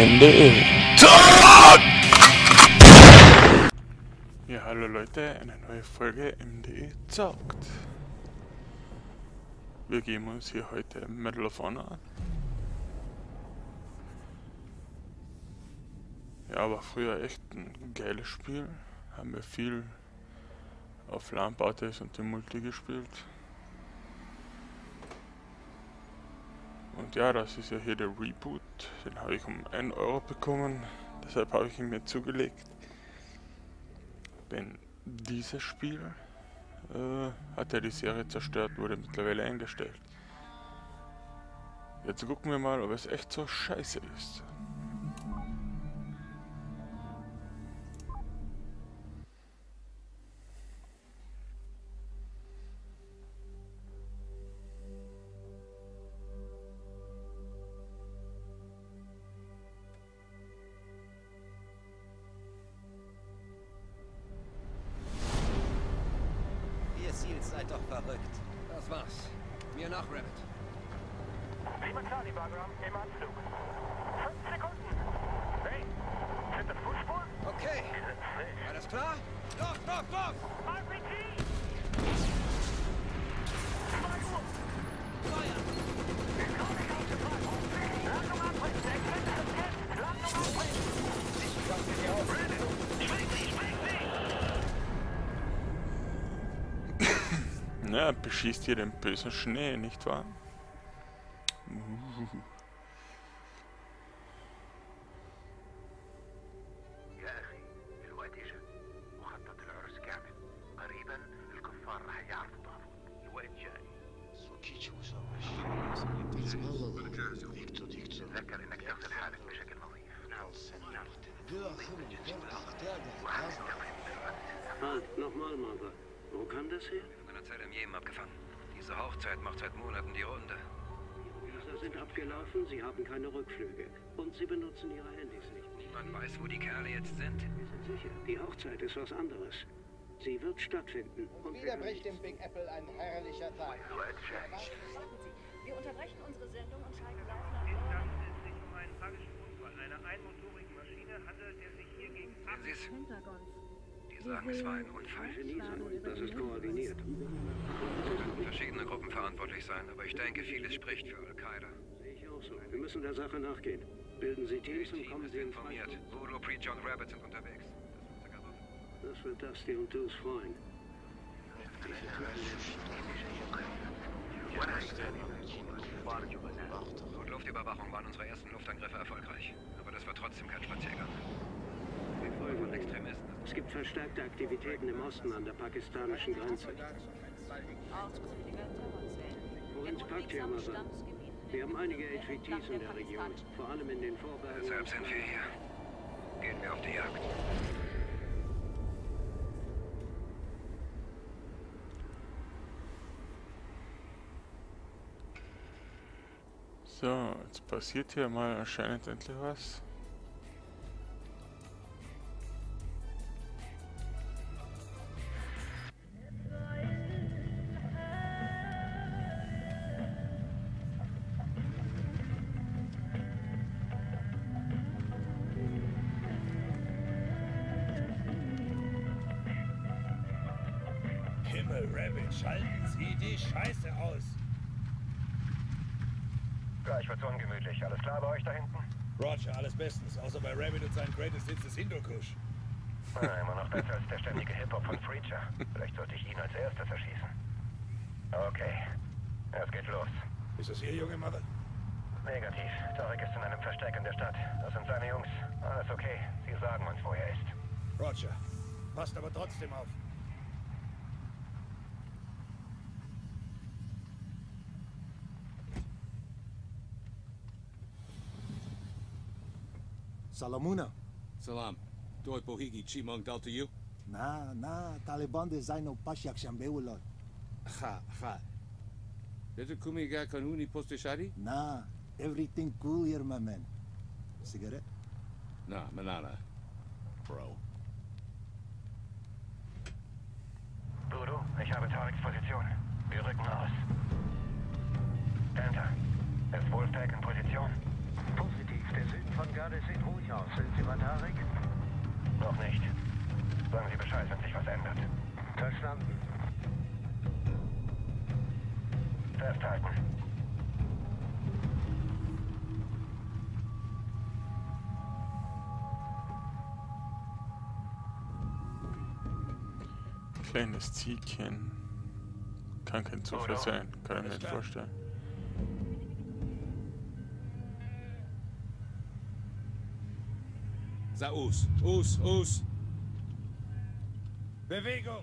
MDE. ZOCKT! Ja, hallo Leute, eine neue Folge MDE ZOCKT. Wir geben uns hier heute Medal of Honor an. Ja, war früher echt ein geiles Spiel. Haben wir viel auf LAN-Partys und dem Multi gespielt. Und ja, das ist ja hier der Reboot, den habe ich um 1 Euro bekommen, deshalb habe ich ihn mir zugelegt. Denn dieses Spiel hat ja die Serie zerstört, wurde mittlerweile eingestellt. Jetzt gucken wir mal, ob es echt so scheiße ist. Seid doch verrückt. Das war's. Mir nach, Rabbit. Ich bin klar, die Wagram, im Anflug. 5 Sekunden. Hey, sind das Fußspuren? Okay. Alles klar? Los, los, los! RPG! 2 Uhr! Feuer! Willkommen auf dem Platz! Landung abbrechen! Erkennt das jetzt! Landung abbrechen! Ich lasse dich auf! Rabbit! Ja, beschießt hier den bösen Schnee, nicht wahr? Wo kam das her? In einer Zeit in Jemen abgefangen. Diese Hochzeit macht seit Monaten die Runde. Die User sind abgelaufen, sie haben keine Rückflüge. Und sie benutzen ihre Handys nicht. Niemand weiß, wo die Kerle jetzt sind. Wir sind sicher, die Hochzeit ist was anderes. Sie wird stattfinden. Und wieder bricht im Big Apple ein herrlicher Tag. Wir unterbrechen unsere Sendung und schalten auf nach... Es handelt sich um einen tragischen Unfall. Eine einmotorigen Maschine handelt, der sich hier gegen... Sie sagen, es war ein Unfall. Das ist koordiniert. Es können verschiedene Gruppen verantwortlich sein, aber ich denke, vieles spricht für Al-Qaida. Sehe ich auch so. Wir müssen der Sache nachgehen. Bilden Sie Teams und kommen Sie informiert. Voodoo, Preacher und Rabbit sind unterwegs. Das wird Dusty und Deuce freuen. Und Luftüberwachung waren unsere ersten Luftangriffe erfolgreich. Aber das war trotzdem kein Spaziergang. Wir folgen den Extremisten. Es gibt verstärkte Aktivitäten im Osten an der pakistanischen Grenze. Uns packt hier mal was. Wir haben einige HVTs in der Region, vor allem in den Vorbergen. Deshalb sind wir hier. Gehen wir auf die Jagd. So, jetzt passiert hier mal anscheinend endlich was. Rabbit, schalten Sie die Scheiße aus! Gleich wird's ungemütlich. Alles klar bei euch da hinten? Roger, alles bestens. Außer bei Rabbit und seinen Greatest Hits des Hindukusch. Na, immer noch besser als der ständige Hip-Hop von Preacher. Vielleicht sollte ich ihn als erstes erschießen. Okay, es geht los. Ist das Ihr Junge, Mother? Negativ. Tarek ist in einem Versteck in der Stadt. Das sind seine Jungs. Alles okay. Sie sagen uns, wo er ist. Roger, passt aber trotzdem auf. Salamuna. Salam. Doi Pohigi Chimong Dal to you? Nah, Taliban design no Pashak Shambeulot. Ha. Little Kumiga Kanuni Postishadi? Nah, everything cool here, my man. Cigarette? Nah, Manana. Bro. Bruno, ich habe Tareks Position. Wir rücken aus. Enter. Ist Wolfpack in Position? Positiv. der Süden von Garde sieht ruhig aus. Sind Sie bei Tarek? Noch nicht. Sagen Sie Bescheid, wenn sich was ändert. Verstanden. Festhalten. Kleines Zielchen. Kann kein Zufall sein. Kann ich mir nicht vorstellen. Saus, us, us. Bewegung!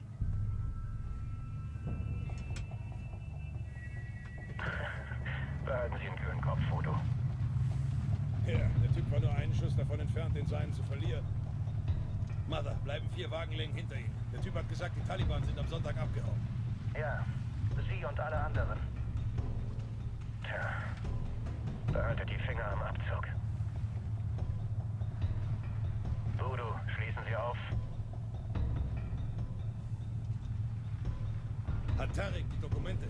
Behalten Sie den kühlen Kopf, Foto. Ja, der Typ war nur einen Schuss davon entfernt, den seinen zu verlieren. Mother, bleiben 4 Wagenlängen hinter ihm. Der Typ hat gesagt, die Taliban sind am Sonntag abgehauen. Ja, Sie und alle anderen. Tja, behaltet die Finger am Abzug. Voodoo, schließen Sie auf. Hat Tarek die Dokumente?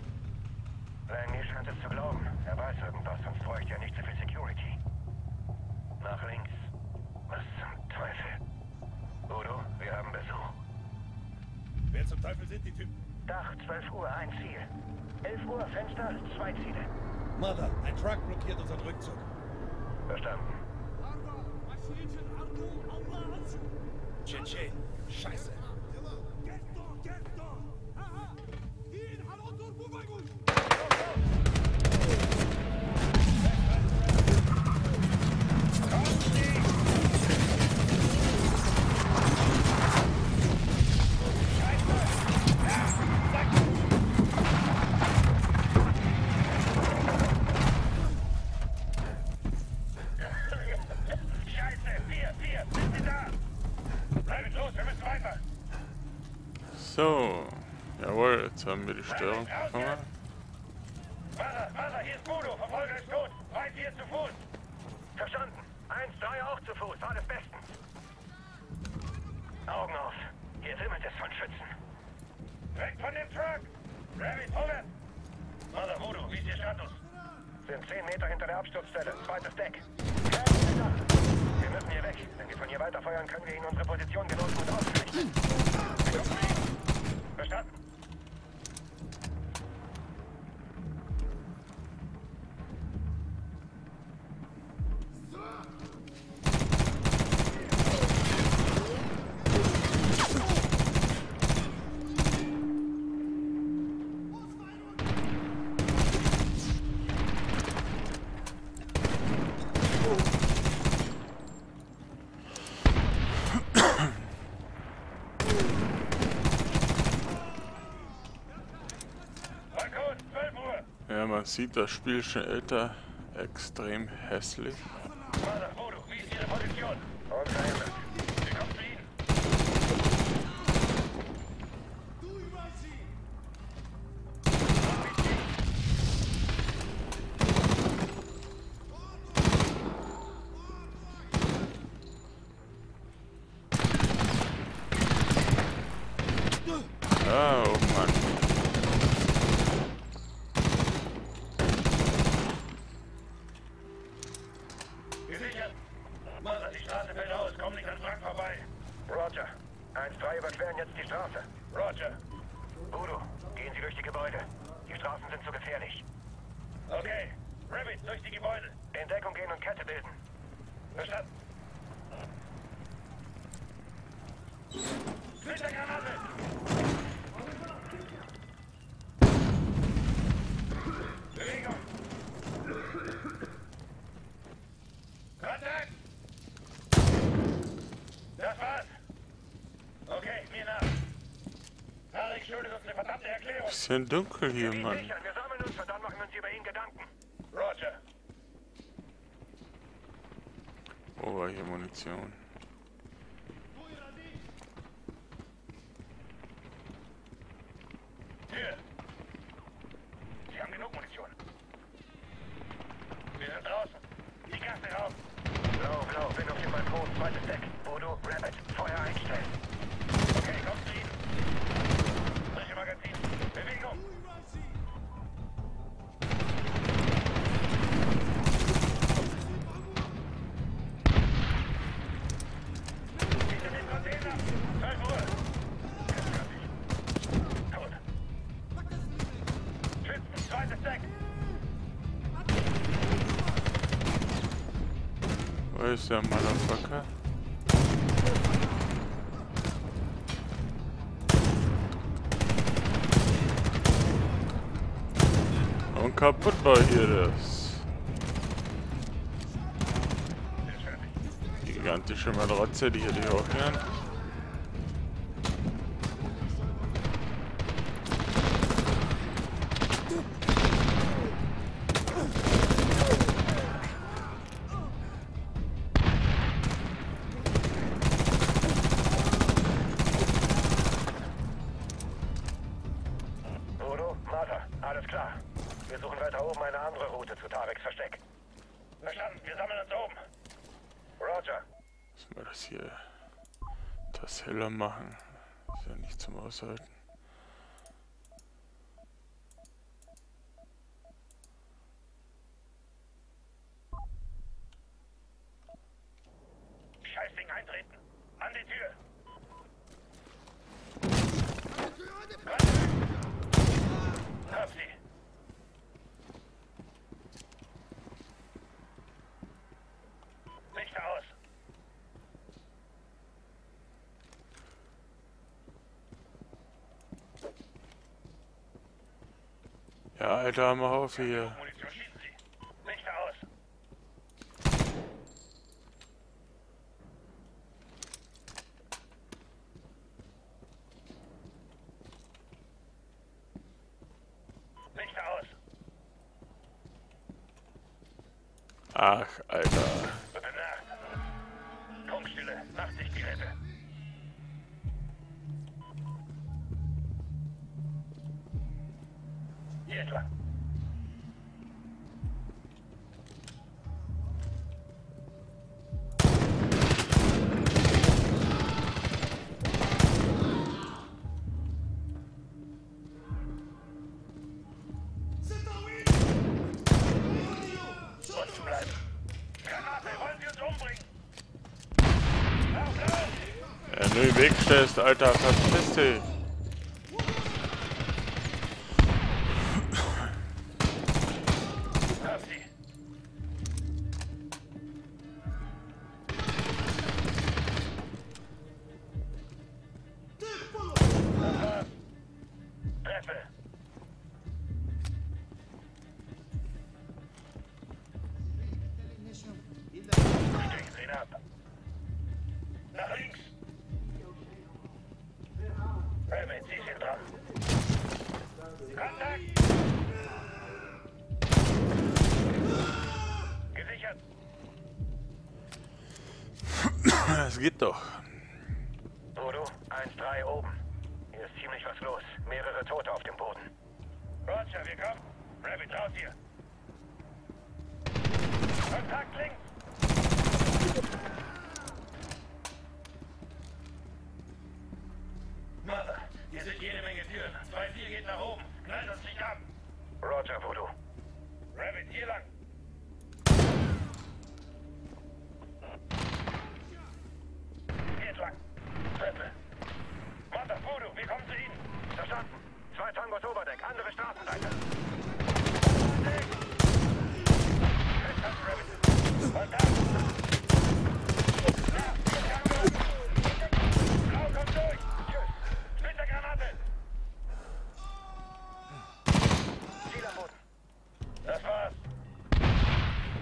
Langley scheint es zu glauben. Er weiß irgendwas, sonst bräuchte er nicht so viel Security. Nach links. Was zum Teufel? Udo, wir haben Besuch. Wer zum Teufel sind die Typen? Dach, 12 Uhr, ein Ziel. 11 Uhr, Fenster, 2 Ziele. Mother, ein Truck blockiert unseren Rückzug. Verstanden. Tschetschen, Scheiße. So, jawohl, jetzt haben wir die Störung bekommen. Wasser, hier ist Bodo, Verfolger ist tot, 3-4 zu Fuß. Verstanden, 1-3 auch zu Fuß, alles bestens. Augen auf, hier wimmelt es von Schützen. Weg von dem Truck! Rabbit, vorwärts! Wasser, Bodo, wie ist Ihr Status? Sind 10 Meter hinter der Absturzstelle, zweites Deck. Wir müssen hier weg, wenn wir von hier weiterfeuern, können wir Ihnen unsere Position genauso gut ausführen. Verstanden? Man sieht das Spiel schon älter, extrem hässlich. Bisschen dunkel hier, Mann. Wir sammeln uns und dann machen wir uns über ihn Gedanken. Roger. Oh, war hier Munition. Tür. Sie haben genug Munition. Wir sind draußen. Die Gasse raus. Blau, bin auf dem Balkon, zweites Deck. Bodo, Rabbit, Feuer einstellen. Okay, kommt zu Ihnen. Solche Magazin. Bewegung! Wo ist der Motherfucker? Und kaputt war hier das. Die gigantische Matratze, die hätte ich auch gern. Machen. Ist ja nicht zum Aushalten. Scheißding eintreten! An die Tür! Hab sie! Lichter aus! Ja, Alter, mach auf hier. Lichter aus. Ach, Alter. Funkstille, Nachtsichtgeräte. Hier etwa. Unten bleiben. Granate, wollen Sie uns umbringen? Wenn du im Weg stehst, Alter, verpiss dich. Es geht doch. Bodo, 1-3 oben. Hier ist ziemlich was los. Mehrere Tote auf dem Boden. Roger, wir kommen. Rabbit, raus hier. Kontakt links. Mother, hier sind jede Menge Türen. 2-4 geht nach oben. Knallt uns nicht ab. Roger, Bodo. Rabbit, hier lang. Treppe. Mother, Voodoo, wir kommen zu Ihnen. Verstanden. 2 Tangos Oberdeck, andere Straßenseite. Blau kommt durch. Tschüss. Splittergranate. Ziel am Boden. Das war's.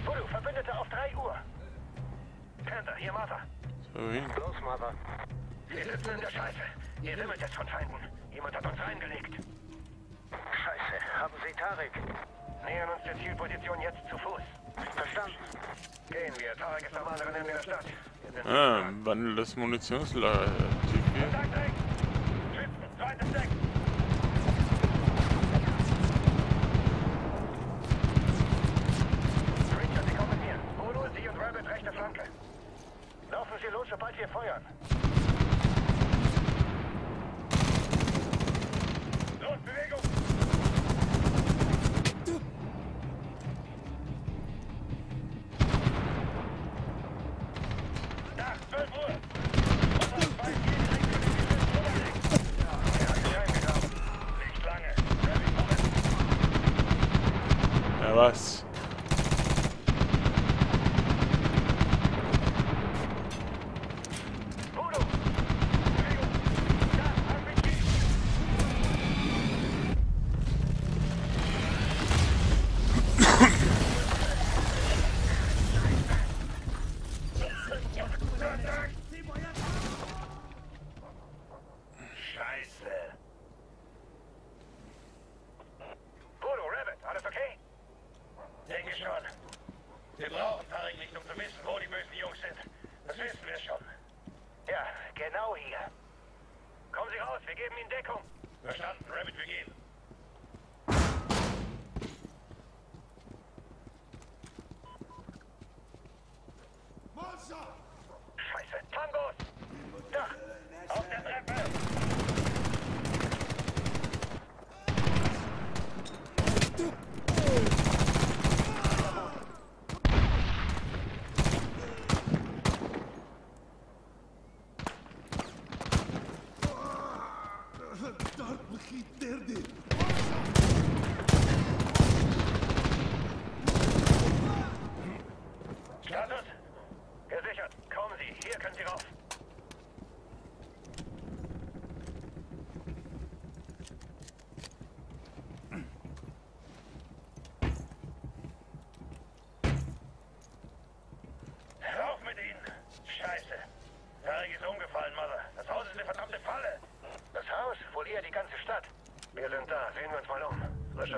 Voodoo, Verbündete auf 3 Uhr. Panther, hier Mother. Los, Mother. Wir sitzen in der Scheiße. Ihr wimmelt jetzt von Feinden. Jemand hat uns reingelegt. Scheiße. Haben Sie Tarek? Nähern uns der Zielposition jetzt zu Fuß. Verstanden. Gehen wir. Tarek ist am anderen Ende der Stadt. Wandel des Munitionslager. Kontakt rechts. Schützen. Zweites Deck. Richard, Sie kommen hier. Polo, Sie und Rabbit rechte Flanke. Laufen Sie los, sobald wir feuern. Los, Bewegung! Nach 12 Uhr! Nicht lange. of us.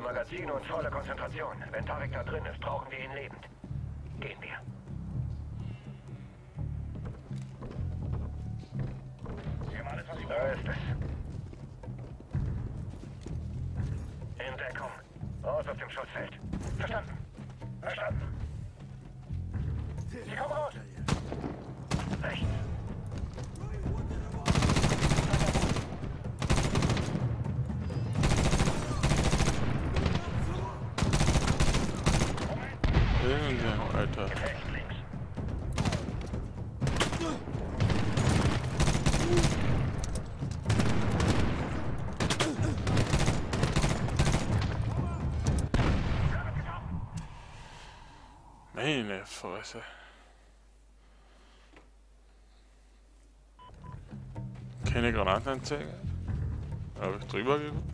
Magazin und volle Konzentration. Wenn Tarek da drin ist, brauchen wir ihn lebend. Gehen wir. Sie haben alles, was Sie brauchen. Da ist es. In Deckung. Raus aus dem Schussfeld. Verstanden. Verstanden. Sie kommen raus. Rechts. Alter. Meine Fresse. Keine Granatenanzeige? Habe ich drüber geguckt?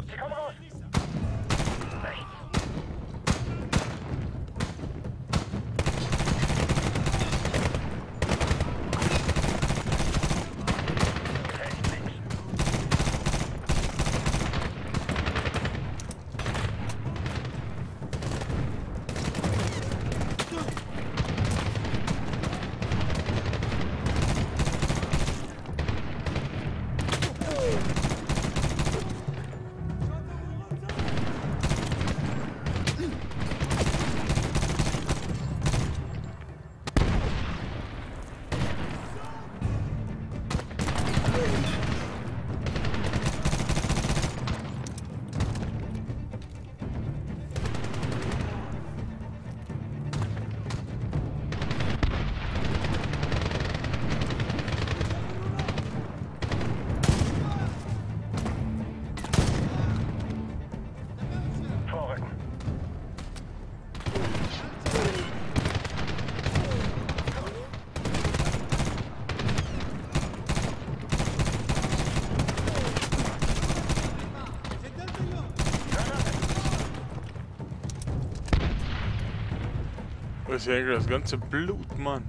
Das ganze Blut, Mann.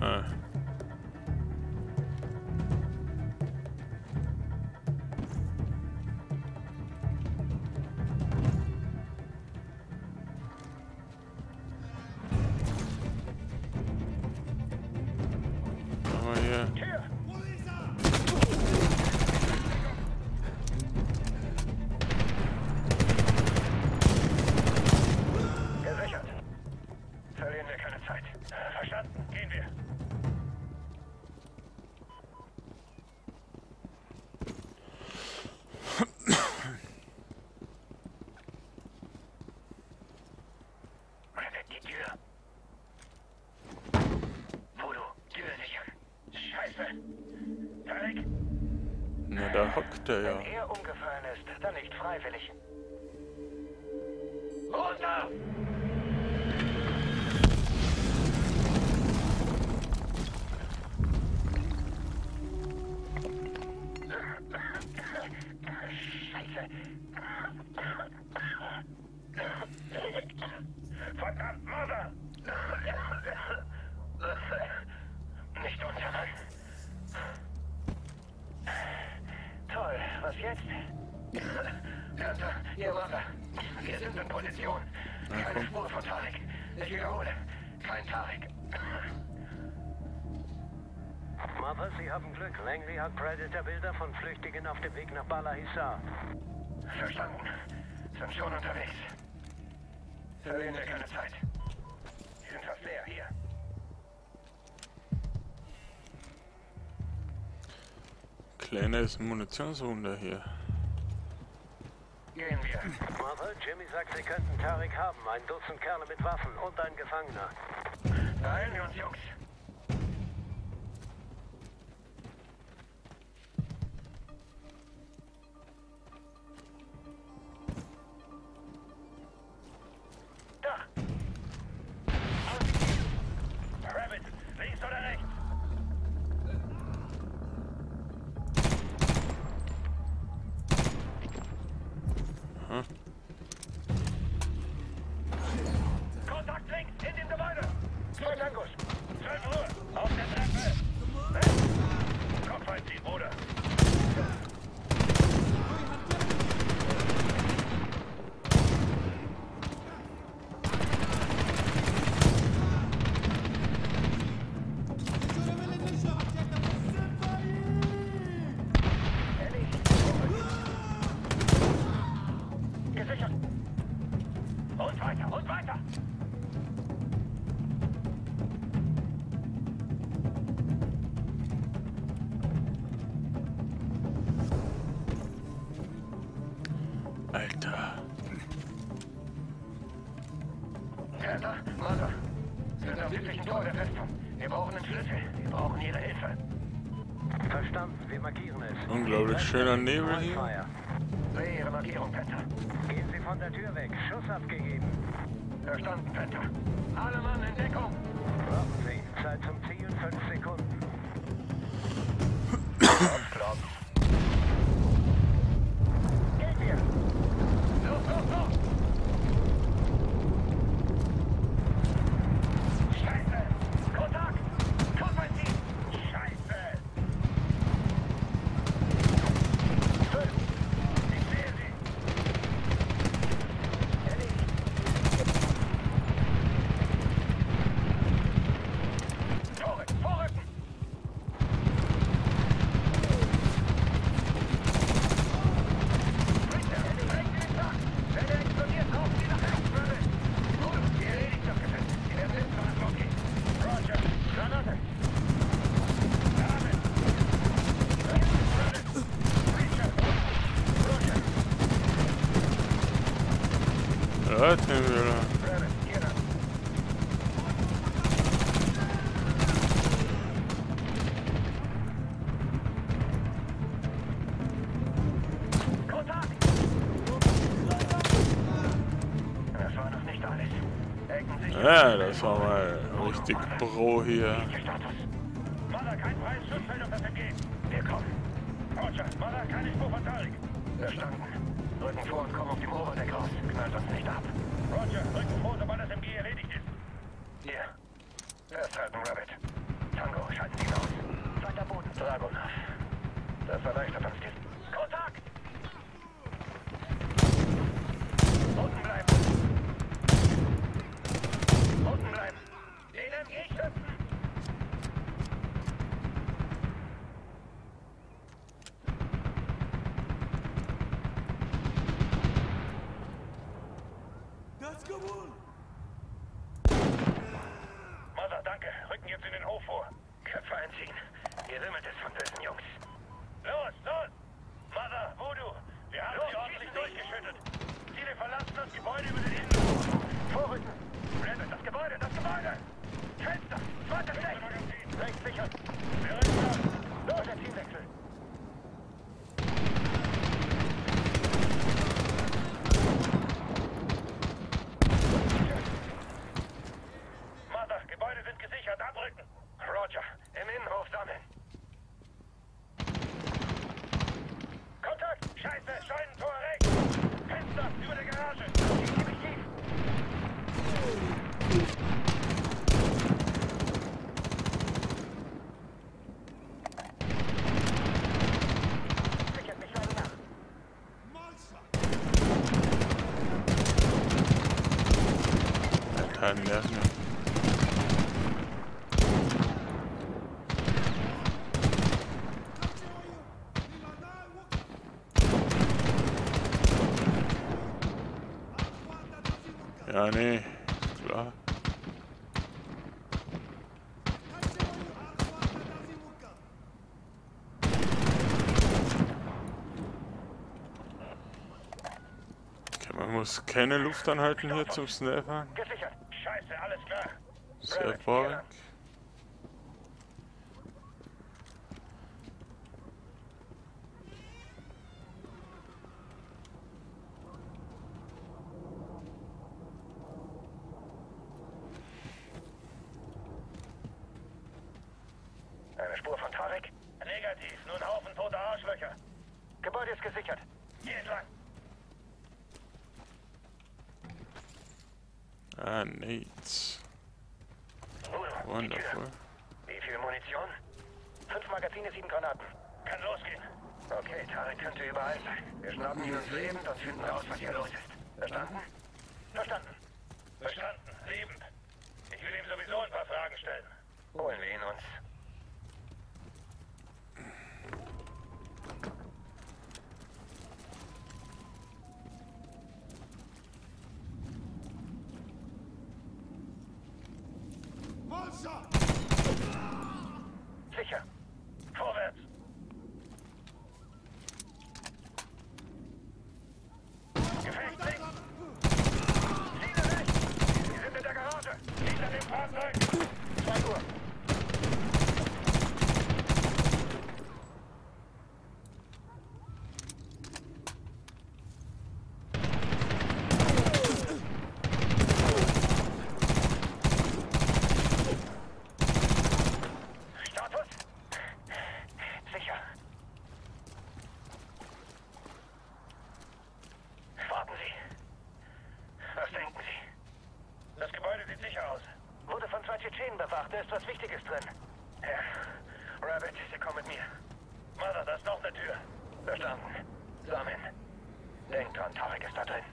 Ah. Aber hier. Sagt er ja. Wenn er umgefallen ist, dann nicht freiwillig. Runter! Scheiße. Verdammt, Mörder! Nicht unterhalten. Toll, was jetzt? Hörter, ihr Mörder. Wir sind in Position. Keine Spur von Tarek. Ich wiederhole, kein Tarek. Mother, Sie haben Glück. Langley hat Predator-Bilder von Flüchtigen auf dem Weg nach Bala Hissar. Verstanden. Sind schon unterwegs. Verlieren wir keine Zeit. Die sind fast leer hier. Kleines Munitionswunder hier. Gehen wir. Mother, Jimmy sagt, Sie könnten Tarek haben. Ein Dutzend Kerle mit Waffen und ein Gefangener. Beeilen wir uns, Jungs. Unglaublich schöner Nebel hier. Sehe Ihre Markierung, Panther. Gehen Sie von der Tür weg. Schuss abgegeben. Verstanden, Panther. Alle Mann in Deckung. Warten Sie. Zeit zum Zielen 5 Sekunden. Aufklappen. Geht hier. Los, los, los. Ja, das war mal richtig Pro hier. Mother, kein freies Schussfeld auf das MG. Wir kommen. Roger, Mother, keine Spur von Tarek. Verstanden. Rücken vor und komm auf dem Oberdeck raus. Knallt uns nicht ab. Roger, Rücken vor, sobald das MG erledigt ist. Hier. Festhalten, Rabbit. Tango, schalten Sie aus. Zweiter Boden. Dragonhaft. Das erleichtert uns diesen. Kontakt! Unten bleiben. Unten bleiben! Den MG schützen! Das ist gewohnt! Mother, danke! Rücken jetzt in den Hof vor! Köpfe einziehen! Hier wimmelt es von bösen Jungs! Los, los! Mother, Voodoo! Wir haben sie ordentlich durchgeschüttet! Viele verlassen das Gebäude über den Hinterhof! Vorrücken! Rabbit, das Gebäude, das Gebäude! Fenster, zweiter Fleck! Rechts sichern! Los, der Teamwechsel! keinen nerven. Ja, nee, klar. Okay, man muss keine Luft anhalten hier zum Snapper. Gesichert. Scheiße, alles klar. Sehr vorweg. Spur von Tarek? Negativ, nur ein Haufen toter Arschlöcher. Gebäude ist gesichert. Hier entlang. Ah, nichts. Wundervoll. Wie viel Munition? 5 Magazine, 7 Granaten. Kann losgehen. Okay, Tarek könnte überall sein. Wir schnappen ihn uns lebend und finden raus, was hier los ist. Verstanden? Verstanden. Verstanden, lebend. Ich will ihm sowieso ein paar Fragen stellen. Holen wir ihn uns. Sicher. Vorwärts. Gefecht links. Ziele rechts. Wir sind in der Garage. Hinter dem Fahrzeug. 2 Uhr. Da ist was Wichtiges drin. Ja. Rabbit, Sie kommen mit mir. Mother, da ist noch eine Tür. Verstanden. Sammeln. Denk dran, Tarek ist da drin.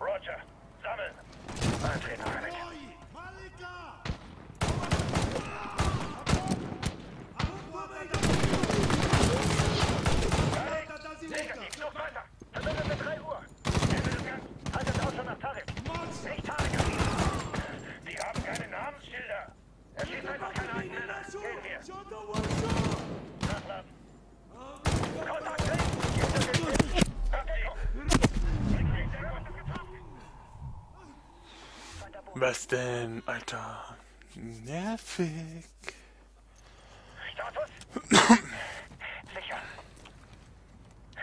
Roger, sammeln. Eintreten, Rabbit. Malika! Negativ, noch weiter. Vermittelt mit 3 Uhr. Haltet Ausschau nach Tarek. Nicht Tarek. Die haben keine Namensschilder. Es gibt einfach keine Einheit mehr. Gehen wir. Nachladen. Kontakt links. Was denn, Alter? Nervig. Status? Sicher.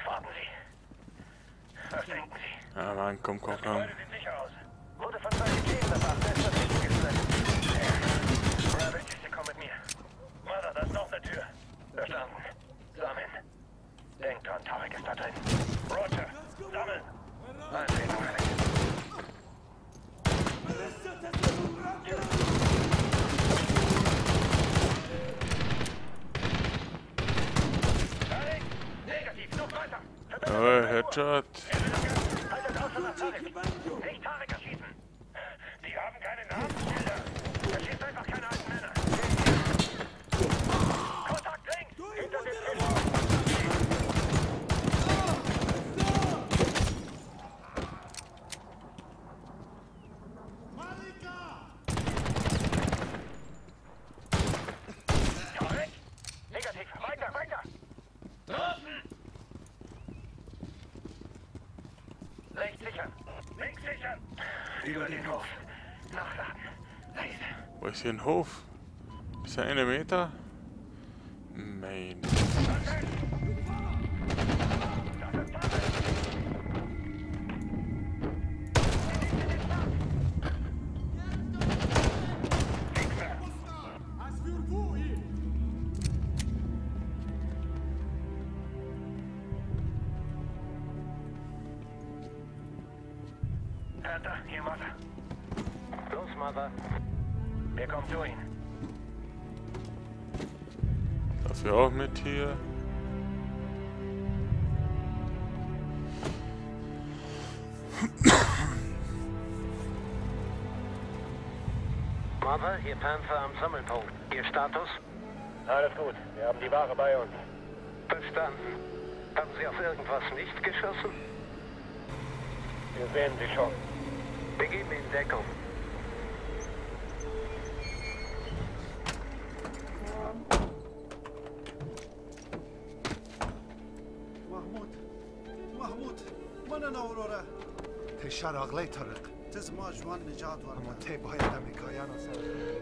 Warten Sie. Was denken Sie? Ah, Mann, komm. Das Gebäude sieht sicher aus. Wurde von 2 Teams erbracht. Da ist noch eine Tür. Verstanden. Sammeln. Denk dran, Tarek ist da drin. Roger. Sammeln. Eintreten, Alex. Alex! Negativ, noch weiter. Oh, Headshot. Haltet Ausschau nach Tarek. Nicht Tarek erschießen. Die haben keine Namensschilder. Erschießt einfach keine alten Männer. Über den Hof. Nachladen. Leise. Wo ist hier ein Hof? Ist er 1 Meter? Mein. Hier, Mother. Los, Mother. Wir kommen zu Ihnen. Dafür auch mit hier. Bravo, Ihr Panzer am Sammelpunkt. Ihr Status? Alles gut, wir haben die Ware bei uns. Verstanden. Haben Sie auf irgendwas nicht geschossen? Wir sehen Sie schon. Wir geben Ihnen Deckung. محمود من نورورا تشار اغلی طارق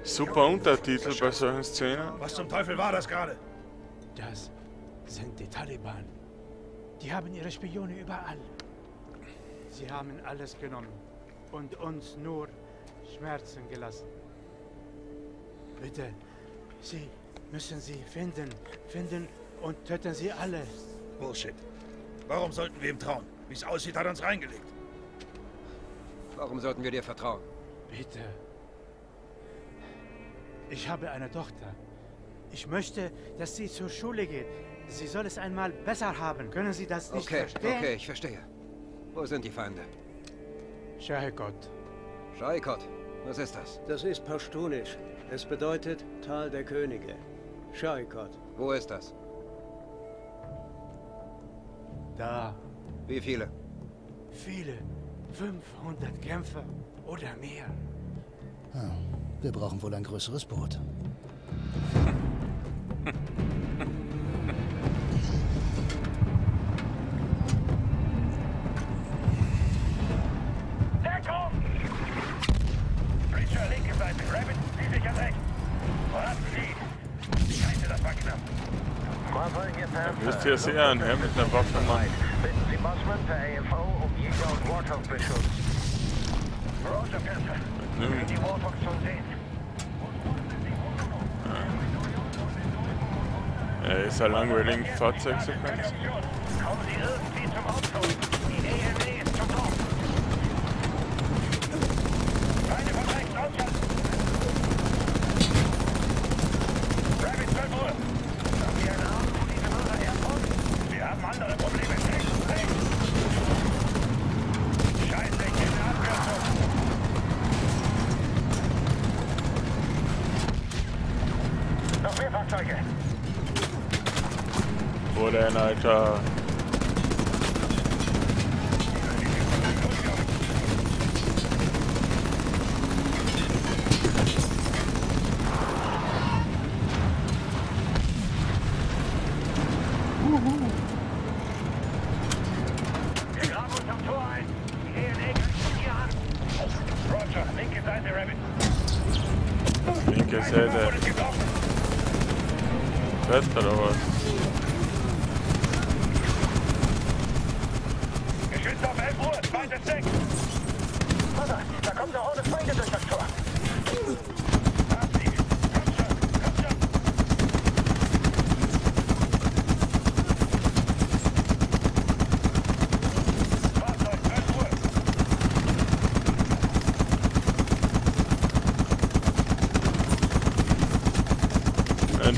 Super Untertitel bei solchen Szenen. Was zum Teufel war das gerade? Das sind die Taliban. Die haben ihre Spione überall. Sie haben alles genommen und uns nur Schmerzen gelassen. Bitte, Sie müssen sie finden, und töten sie alle. Bullshit. Warum sollten wir ihm trauen? Wie es aussieht, hat er uns reingelegt. Warum sollten wir dir vertrauen? Bitte. Ich habe eine Tochter. Ich möchte, dass sie zur Schule geht. Sie soll es einmal besser haben. Können Sie das nicht verstehen? Okay, ich verstehe. Wo sind die Feinde? Shah-i-Kot. Shah-i-Kot? Was ist das? Das ist Pashtunisch. Es bedeutet Tal der Könige. Shah-i-Kot. Wo ist das? Da. Wie viele? Viele. 500 Kämpfer oder mehr. Ah, wir brauchen wohl ein größeres Boot. Deckung! Richard, linke Seite. Rabbit, Sie sichern rechts. Voran, Sie. Scheiße, das war knapp. Da müsst ihr es ehren, Herr, mit einer Waffe, Mann. Bitten Sie Bossmann per AFO. Und Warthog-Beschuss. Roger, Panzer. Wir können die Warthog schon sehen. Ja, ist ja langweilig, Fahrzeugsequenz. Kommen Sie irgendwie zum Auto. Die EME ist zum Tod. Keine von rechts ausschalten. Rabbit, 12 Uhr. Schauen Sie einen Arm zu diesem Hörer Airport? Wir haben andere Probleme. Wo denn, Alter? Wir graben uns am Tor ein. Die ENA greift von hier an. Roger, linke Seite, Rabbit. Linke Seite. Fest oder was?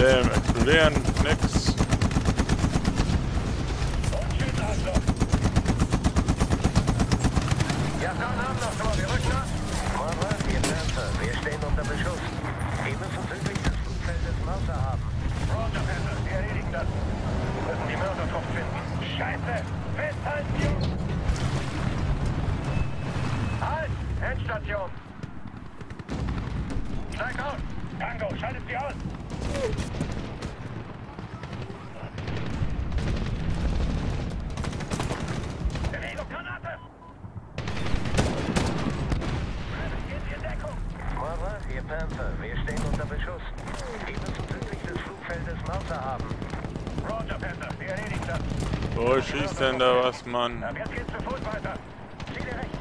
Dem Explodieren nix. Und schön Anlauf. Ja, dann haben wir noch, wir rücken ab. Vorwärts, ihr Panzer, wir stehen unter Beschuss. Wir müssen südlich des Flugfeldes Mörder haben. Roger, Panzer, wir erledigen das. Wir müssen die Mördertruppe finden. Scheiße, festhalten, Jungs! Halt, Endstation! Steig aus! Tango, schaltet sie aus! Wo schießt denn da was, Mann? Jetzt geht's zu Fuß weiter. Zieh dir rechts.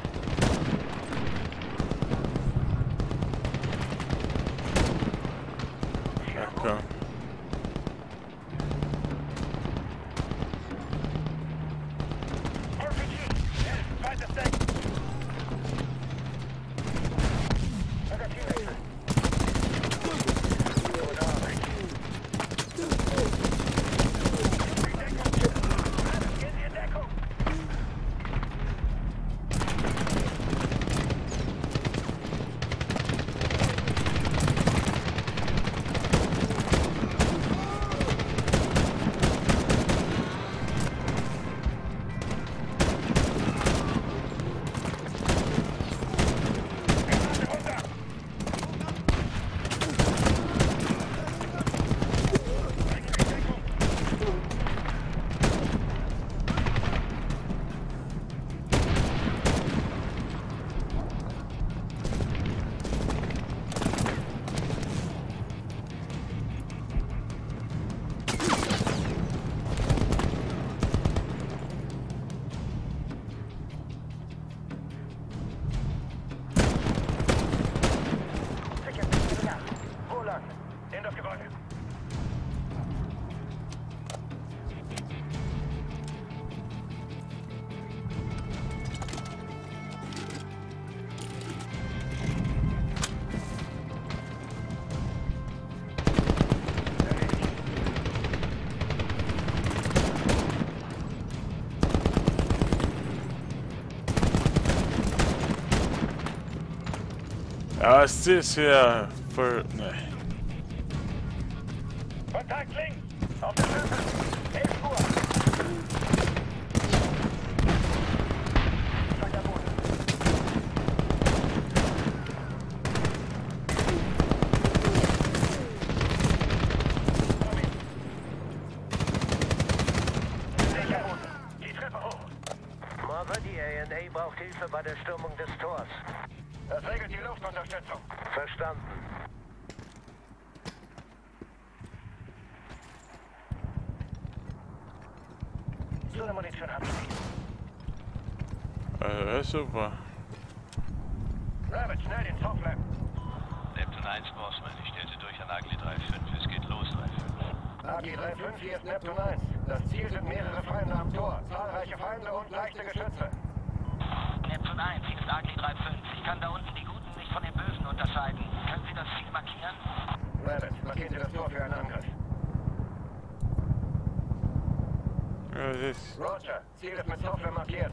Ach komm. RPG, zweites Deck. Magazin. Was ist hier für... Ne. Kontakt links! Auf der Höhe! 11 Uhr! Bei der Stürmung des Tors. Das regelt die Luftunterstützung. Verstanden. So, eine Munition haben Sie. Super. Rabbit, schnell den Software. Neptune 1, Bossman. Ich stelle Sie durch an Agli 3.5. Es geht los, 3.5. Agli 3.5, hier ist Neptune 1. Das Ziel sind mehrere Feinde am Tor. Zahlreiche Feinde und leichte Geschütze. Neptune 1, hier ist Agli 3.5. Ich kann da unten die Guten nicht von den Bösen unterscheiden. Können Sie das Ziel markieren? Rabbit, markieren Sie das Tor für einen Angriff. Roger, Ziel ist mit Software markiert.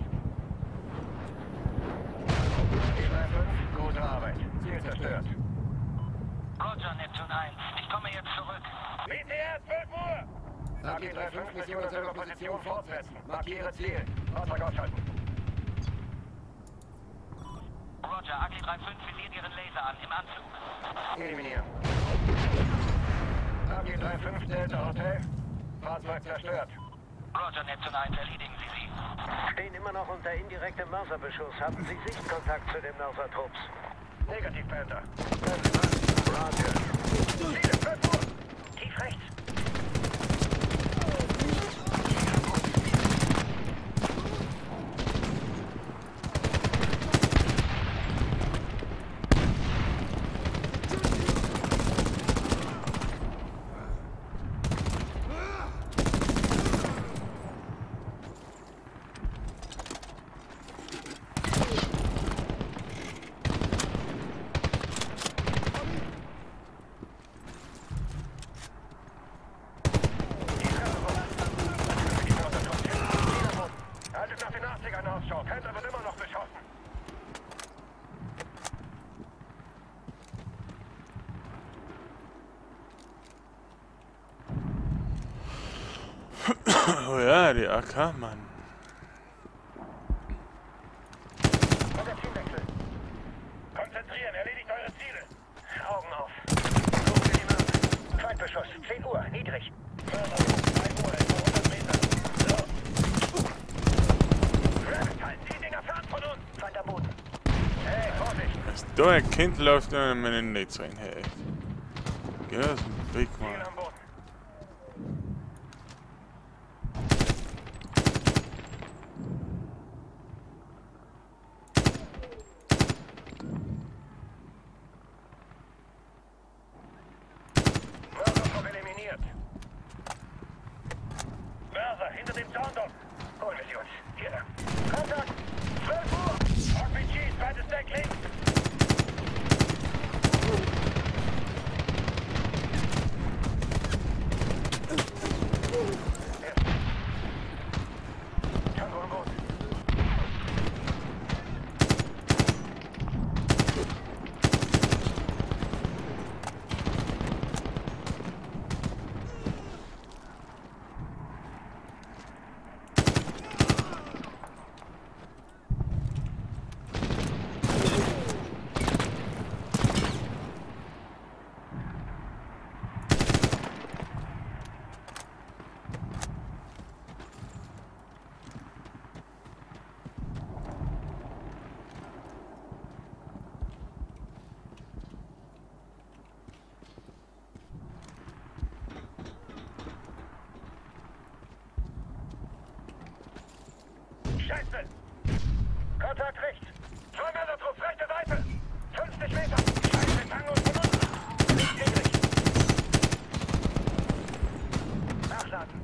Agli 3.5, gute Arbeit. Ziel zerstört. Roger, Neptune 1, ich komme jetzt zurück. BTR, 12 Uhr! Agli 3.5, Mission und selber Position fortsetzen. Markiere Ziel. Fahrzeug ausschalten. Roger, Agli 3.5 visiert Ihren Laser an, im Anzug. Eliminieren. Agli 3.5, Delta Hotel. Fahrzeug zerstört. Roger, Neptune 1, erledigen Sie sie. Stehen immer noch unter indirektem Mörserbeschuss. Haben Sie Sichtkontakt zu den Mörsertrupps? Negativ, Panther. Roger. Ziele, 5 Uhr. Tief rechts. Die AK, Mann. Konzentrieren, erledigt eure Ziele. Augen auf. Sucht ihr die Mörder. Feindbeschuss, 10 Uhr, niedrig. Mörder, 2 Uhr, etwa 100 Meter. So. Rabbit, halten die Dinger fern von uns. Feind am Boden. Hey, Vorsicht. Das dumme Kind läuft nur in den Netz rein. Hey. Geh aus dem Weg, Mann. Scheiße! Kontakt rechts! Zwei Mörsertrupp, rechte Seite! 50 Meter! Scheiße, Tango von uns! Nicht niedrig! Nachladen!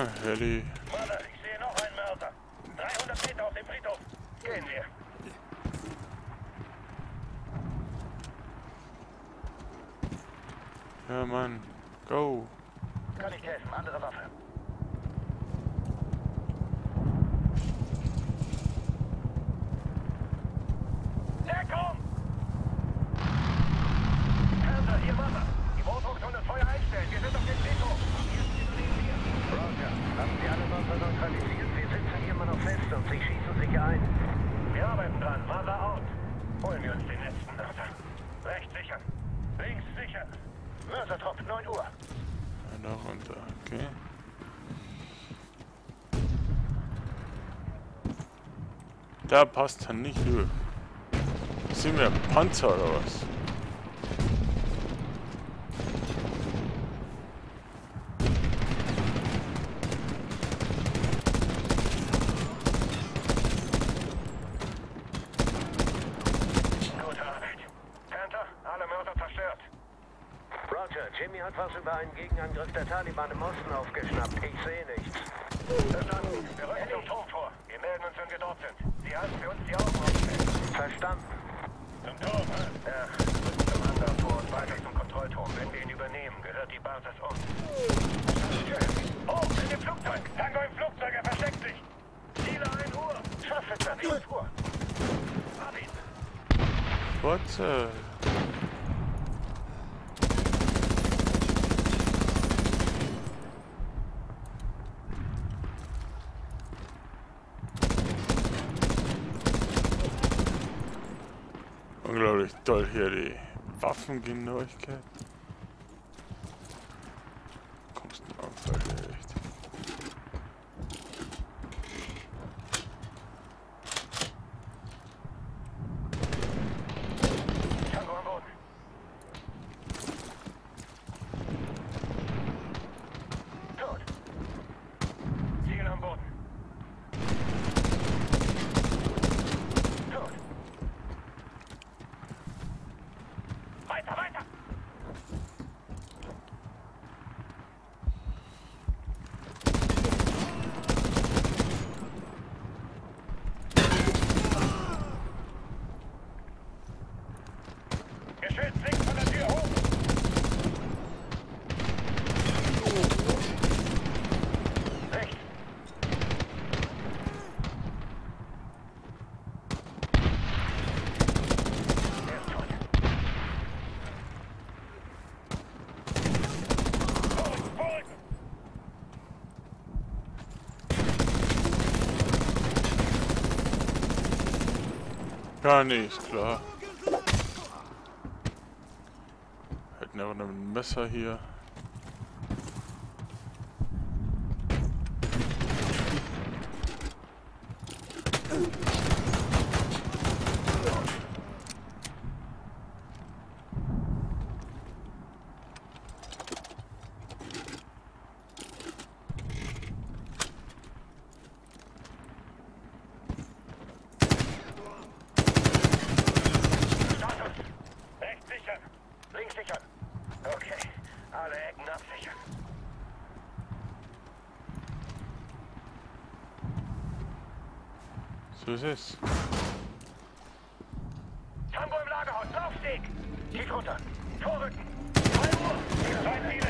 Ah, Heli. Vater, ich sehe noch einen Mörder. 300 Meter auf dem Friedhof. Gehen wir. Ja, Mann. Go. Kann ich helfen. Andere Waffe. Deckung! Panzer, hier Wasser. Die Bootsfunktion das Feuer einstellen. Wir sind auf dem Friedhof. Roger. Haben Sie alle Wasser neutralisiert? Wir sitzen immer noch fest und Sie schießen sich ein. Wir arbeiten dran. Wasser out. Holen wir uns den letzten Mörder. Rechts sichern. Links sichern. Mörsertropf, 9 Uhr. Da runter, okay. Da passt er nicht durch. Sind wir Panzer oder was? Angriff der Taliban im Osten aufgeschnappt. Ich sehe nichts. Verstanden. Wir rücken zum Turm vor. Wir melden uns, wenn wir dort sind. Sie halten für uns die Augen offen. Verstanden. Zum Turm, ja, rücken zum Hangar vor und weiter zum Kontrollturm. Wenn wir ihn übernehmen, gehört die Basis uns. Oben in dem Flugzeug. Tango im Flugzeug, er versteckt sich. Ziele 1 Uhr. Schaffe es dann 1 Uhr. Hab ihn. Unglaublich toll hier die Waffengenauigkeit. Kommst du auf, Alter, echt. Tango am Boden. Tot. Ziel am Boden. Ja, nee, ist klar. Hätten aber noch ein Messer hier. Was ist? Tango im Lagerhaus, Laufsteg! Geht runter! Vorrücken! 2 Uhr! Wir seien viele!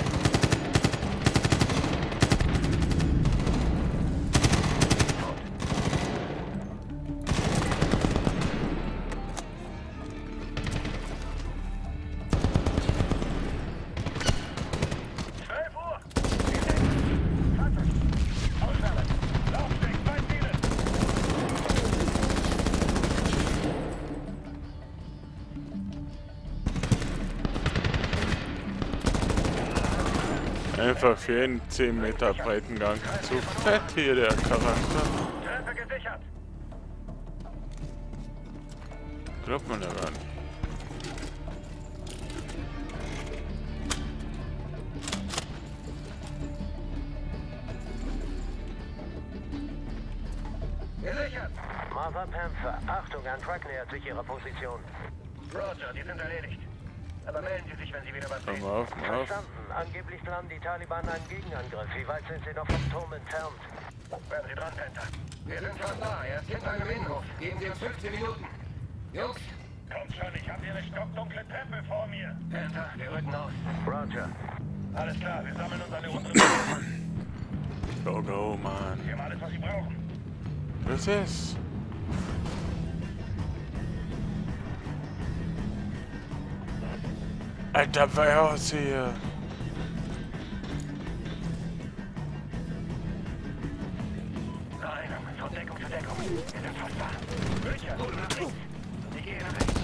Einfach für jeden 10 Meter breiten Gang. Zu fett hier der Charakter. Treppe gesichert. Glaubt man ja gar nicht. Gesichert. Martha Panther, Achtung, ein Truck nähert sich ihrer Position. Roger, die sind erledigt. Aber melden Sie sich, wenn Sie wieder was sehen. Verstanden. Angeblich planen die Taliban einen Gegenangriff. Wie weit sind Sie noch vom Turm entfernt? Werden Sie dran, Panther. Wir sind fast da. Er ist hinter dem Innenhof. Geben Sie uns 15 Minuten. Jungs. Kommt schon, ich habe Ihre stockdunkle Treppe vor mir. Panther, wir rücken aus. Roger. Alles klar, wir sammeln uns an der unteren Seite. Go, go, Mann. Wir haben alles, was Sie brauchen. Das ist... Alter, wer aus hier? Nein, von Deckung zu Deckung. Wir sind fast da. Bücher, du nach rechts. Ich gehe nach rechts.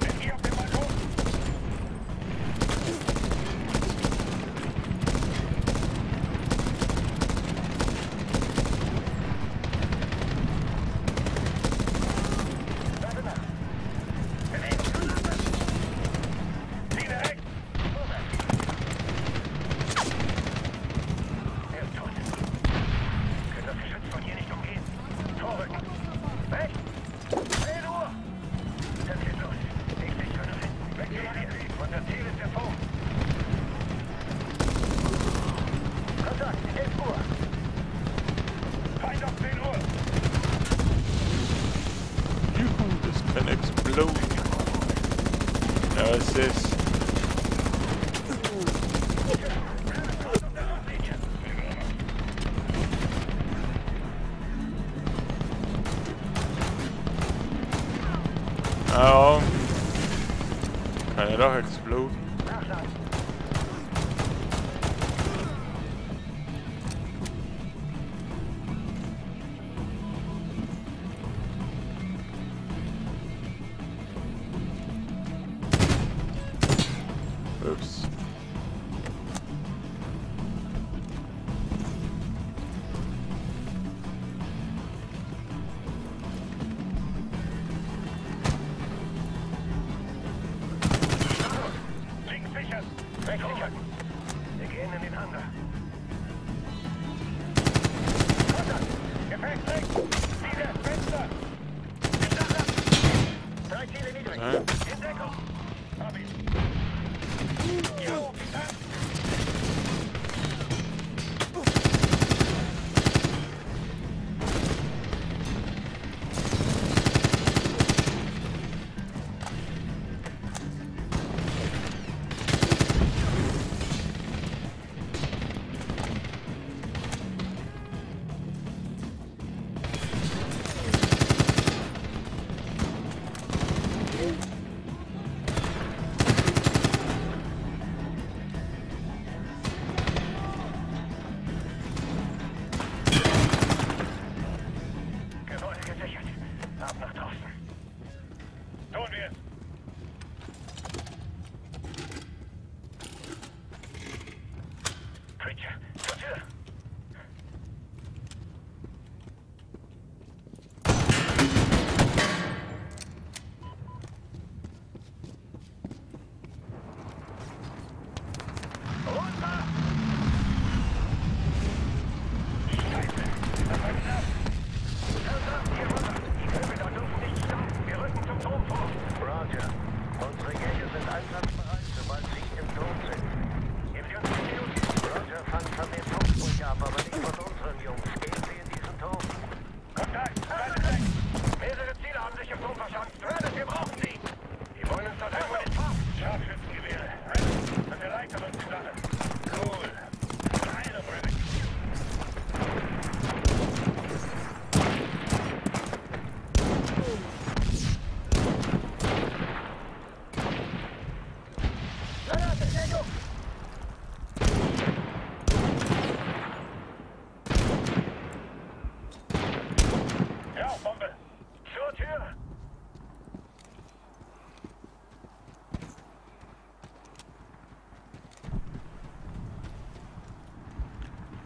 Wenn ihr auf dem Balkon.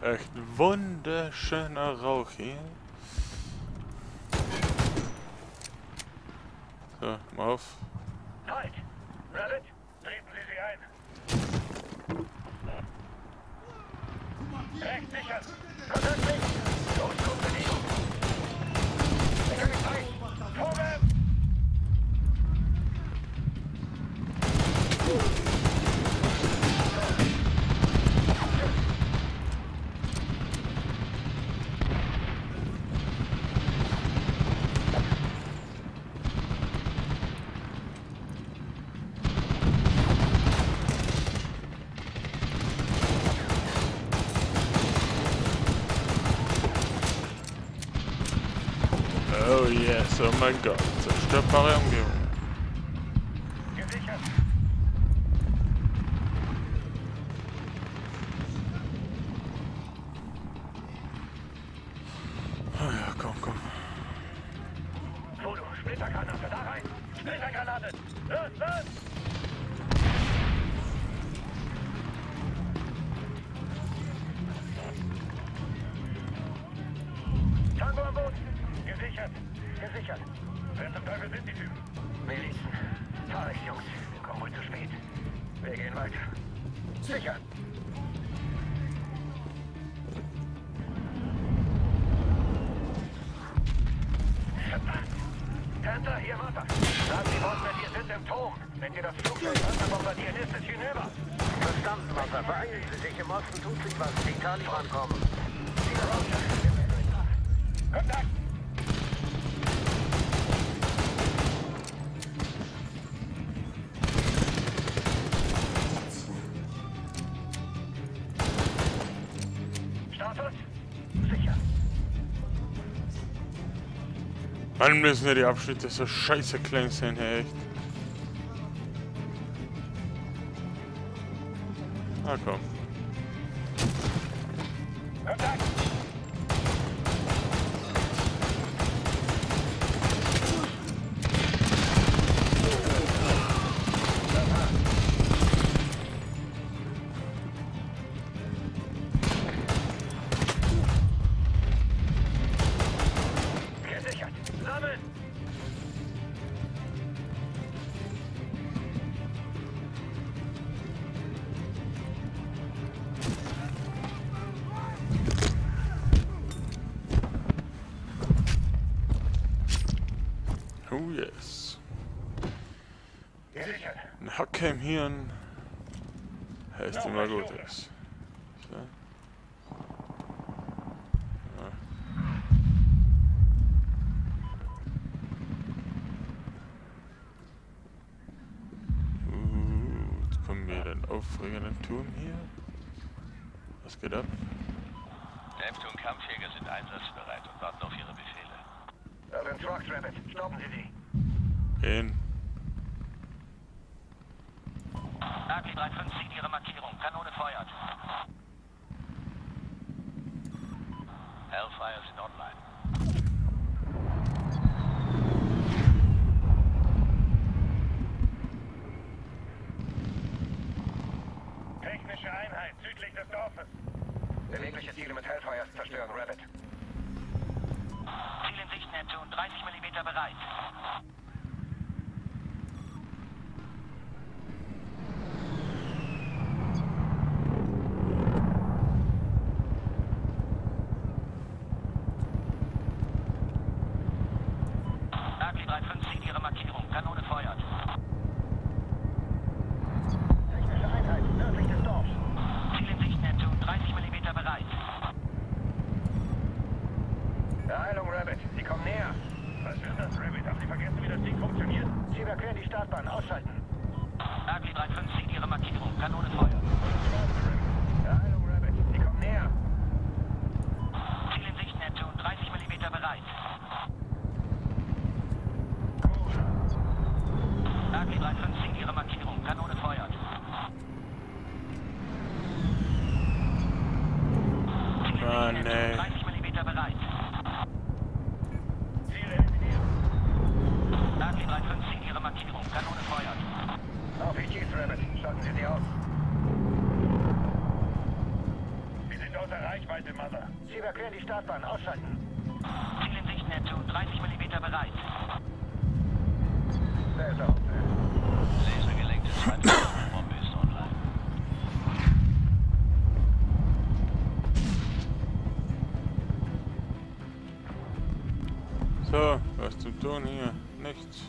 Echt wunderschöner Rauch hier. So, mal auf. Halt! Rabbit, treten Sie sie ein! Recht sicher! Kontakt mit! Los, kommt mit ihm! Vorwärts! yes, oh mein Gott, zerstörbare Umgebung. Gesichert. Oh ja, komm, komm. Foto, Splittergranate, da rein! Splittergranate! Los, los! Tango am Boot! Gesichert! Gesichert! Wer zum Teufel sind die Typen? Milizen. Tarek, Jungs. Komm wohl zu spät. Wir gehen weiter. Sicher! Verdammt! Panther, hier Wasser! Sagen die Bordner, wir sind im Turm! Wenn wir das Flugzeug Panther bombardieren, ist es hinüber! Verstanden, Wasser. Beeilen Sie sich. Im Osten tut sich was. Die Taliban kommen. Kontakt! Status? Sicher. Wann müssen wir die Abschnitte so scheiße klein sein, hey, echt? Ah, komm. Kontakt! Oh yes. Ein Hacker im Hirn heißt immer Gutes. So. Ja. Jetzt kommen wir in den aufregenden Turm hier. Was geht ab? Neptun-Kampfjäger sind einsatzbereit und warten auf ihre Befehle. Urban Trucks, Rabbit. Stoppen Sie die. In. Agli 3.5 zieht Ihre Markierung. Kanone feuert. Hellfire sind online. Technische Einheit südlich des Dorfes. Bewegliche Ziele mit Hellfires zerstören, Rabbit. Ziel in Sicht, Neptun, 30 mm bereit. Agli 3.5 zieht Ihre Markierung, Kanone feuert. Technische Einheit, nördlich des Dorfs. Ziel in Sicht, Neptun, 30 mm bereit. Heilung, Rabbit. Sie kommen näher. Was ist das, Rabbit? Haben Sie vergessen, wie das Ding funktioniert? Sie überqueren die Startbahn. Ausschalten. Agli 3.5 zieht Ihre Markierung. Kanone feuern. Heilung, Rabbit. Sie kommen näher. Ziel in Sicht, Neptun. 30 mm bereit. Agli 3.5 zieht Ihre Markierung. Kanone feuert. Ah, nee. 30 mm bereit. Kanone feuert. RPGs, Rabbit. Schalten Sie die aus. Wir sind außer Reichweite, Mother. Sie überqueren die Startbahn. Ausschalten. Ziel in Sicht, Neptun. 30 mm bereit. Delta Hotel. Lasergelenkte Bombe ist online. So, was zu tun hier? Nichts.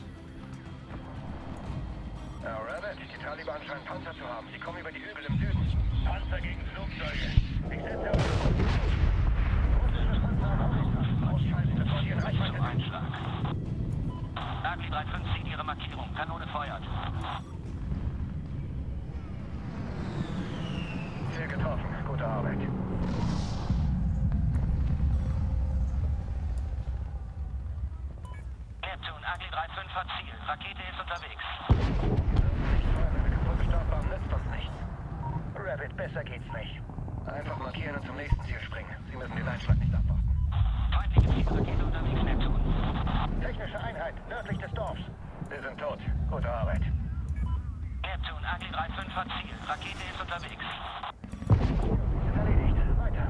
Ja, Rabbit, die Taliban scheinen Panzer zu haben. Sie kommen über die Hügel im Süden. Panzer gegen Flugzeuge. Ich setze auf Agli 3.5 zieht Ihre Markierung. Kanone feuert. Sehr getroffen. Gute Arbeit. Neptune, Agli 3.5 hat Ziel. Rakete ist unterwegs. Vollstandbar am Netzpass nicht. Rabbit, besser geht's nicht. Einfach markieren und zum nächsten Ziel springen. Sie müssen den Einschlag nicht abwarten. Feindliche Zielrakete unterwegs, Neptune. Technische Einheit, nördlich des Dorfs. Wir sind tot. Gute Arbeit. Neptune, Agli 3.5 hat Ziel. Rakete ist unterwegs. Erledigt. Weiter.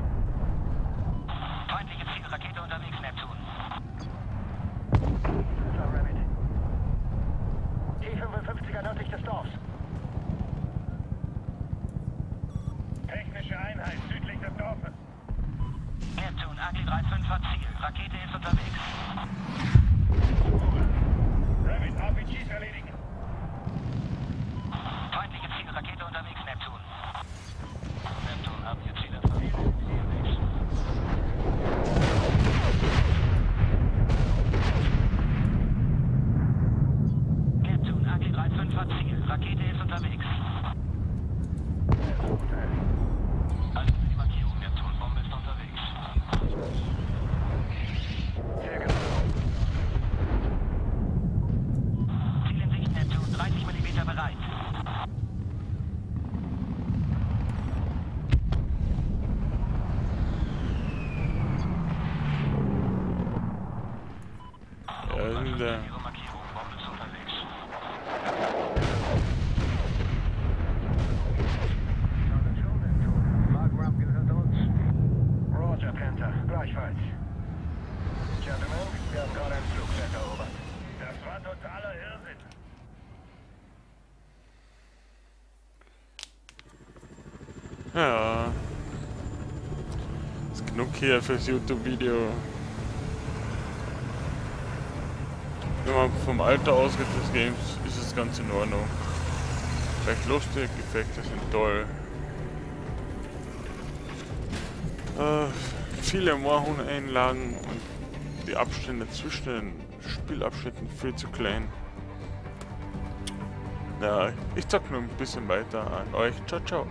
Feindliche Zielrakete unterwegs, Neptune. T-55er nördlich des Dorfs. Technische Einheit südlich des Dorfes. Neptune, Agli 3.5 hat Ziel. Rakete ist unterwegs. Rabbit, RPGs erledigen. Feindliche Zielrakete unterwegs, Neptune. Neptune, ab ihr Ziel erfahren. Neptune, Agli 3.5 hat Ziel. Rakete ist unterwegs. Ja, ist genug hier fürs YouTube-Video. Wenn man vom Alter ausgeht des Games, ist es ganz in Ordnung. Recht lustig, Effekte sind toll. Viele Moorhuhn-Einlagen und die Abstände zwischen den Spielabschnitten viel zu klein. Ja, ich zeig nur ein bisschen weiter an euch. Ciao, ciao.